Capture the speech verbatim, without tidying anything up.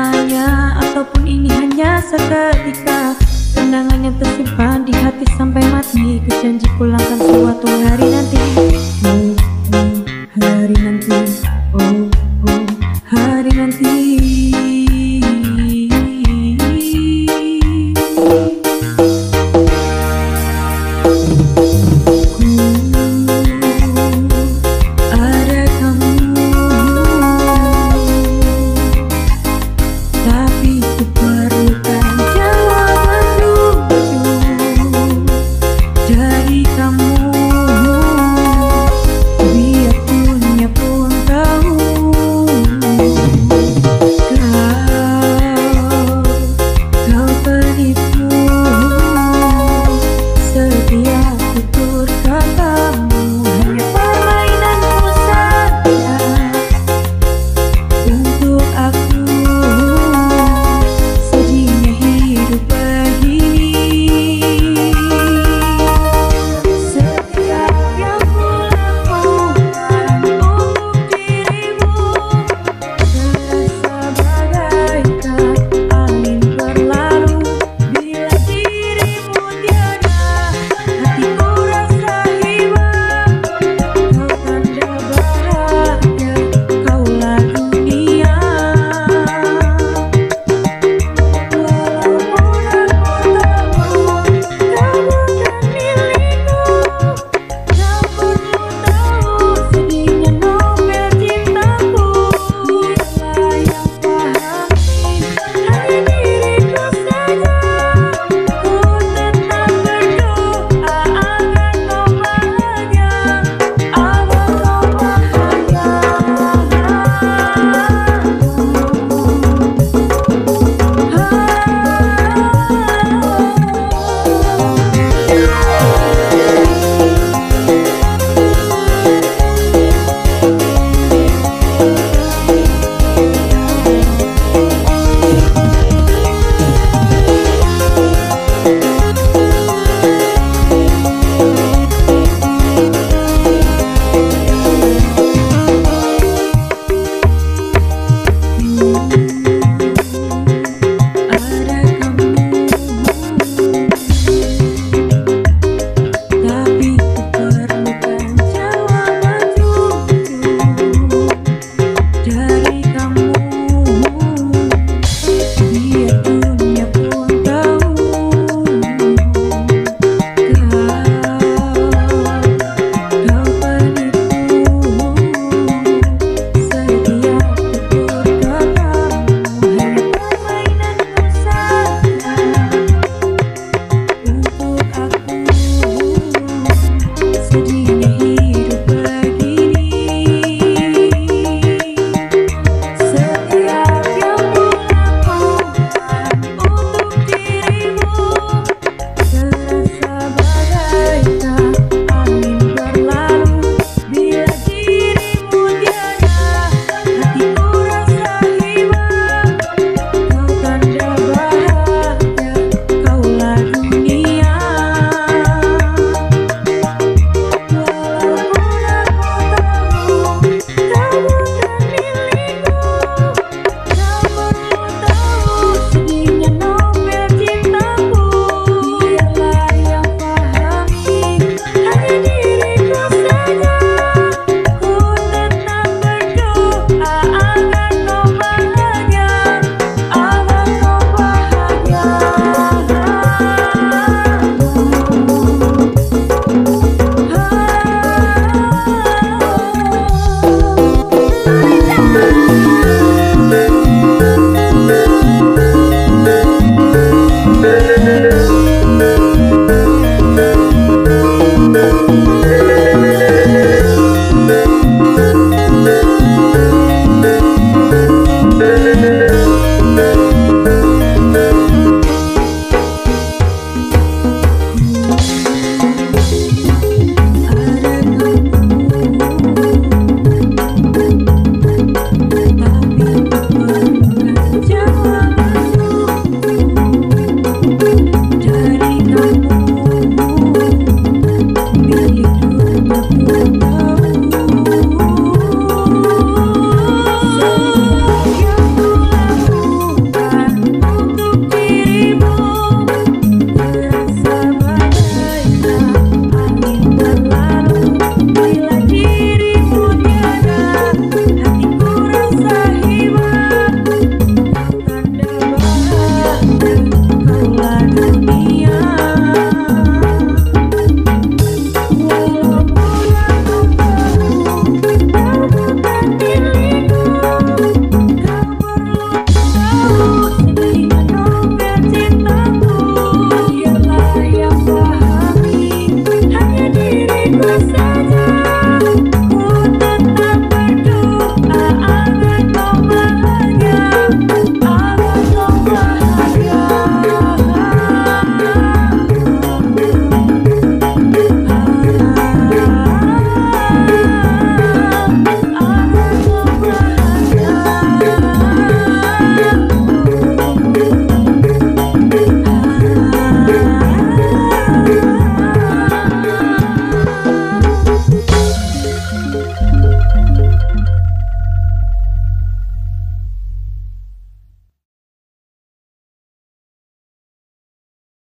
selamanya, ataupun ini hanya seketika. Kenangannya tersimpan di hati sampai mati. Ku janji pulangkan suatu hari nanti. Oh, oh, hari nanti. Oh, oh, hari nanti.